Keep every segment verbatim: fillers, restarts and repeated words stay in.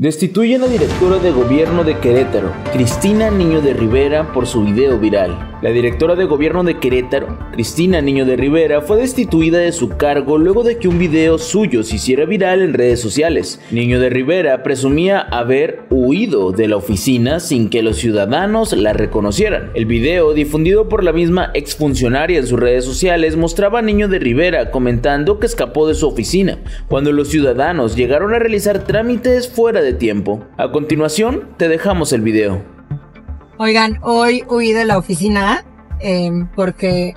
Destituyen a la directora de gobierno de Querétaro, Cristina Niño de Rivera, por su video viral. La directora de gobierno de Querétaro, Cristina Niño de Rivera, fue destituida de su cargo luego de que un video suyo se hiciera viral en redes sociales. Niño de Rivera presumía haber huido de la oficina sin que los ciudadanos la reconocieran. El video, difundido por la misma exfuncionaria en sus redes sociales, mostraba a Niño de Rivera comentando que escapó de su oficina cuando los ciudadanos llegaron a realizar trámites fuera de de tiempo. A continuación, te dejamos el video. Oigan, hoy huí de la oficina eh, porque,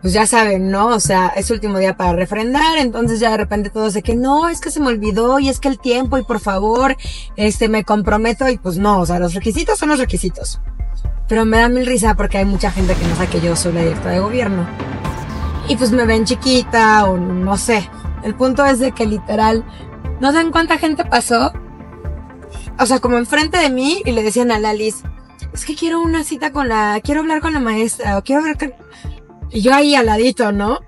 pues ya saben, ¿no? O sea, es último día para refrendar, entonces ya de repente todos de que no, es que se me olvidó y es que el tiempo y por favor, este, me comprometo y pues no, o sea, los requisitos son los requisitos. Pero me da mil risa porque hay mucha gente que no sabe que yo soy la directora de gobierno y pues me ven chiquita o no sé. El punto es de que literal, no saben cuánta gente pasó. O sea, como enfrente de mí, y le decían a Lalis, es que quiero una cita con la, quiero hablar con la maestra, o quiero hablar con... Y yo ahí al ladito, ¿no?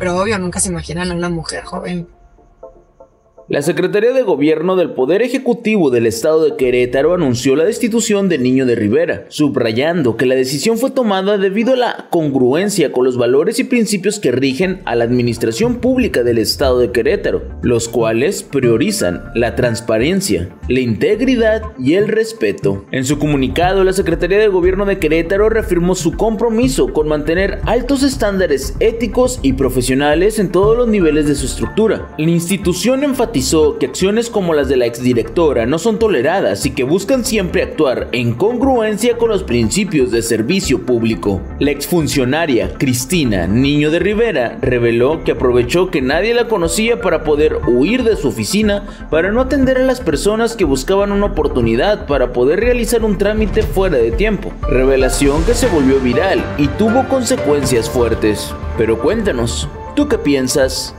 Pero obvio, nunca se imaginan a una mujer joven. La Secretaría de Gobierno del Poder Ejecutivo del Estado de Querétaro anunció la destitución de Niño de Rivera, subrayando que la decisión fue tomada debido a la congruencia con los valores y principios que rigen a la administración pública del Estado de Querétaro, los cuales priorizan la transparencia, la integridad y el respeto. En su comunicado, la Secretaría de Gobierno de Querétaro reafirmó su compromiso con mantener altos estándares éticos y profesionales en todos los niveles de su estructura. La institución enfatizó que acciones como las de la exdirectora no son toleradas y que buscan siempre actuar en congruencia con los principios de servicio público. La exfuncionaria Cristina Niño de Rivera reveló que aprovechó que nadie la conocía para poder huir de su oficina para no atender a las personas que buscaban una oportunidad para poder realizar un trámite fuera de tiempo, revelación que se volvió viral y tuvo consecuencias fuertes. Pero cuéntanos, ¿tú qué piensas?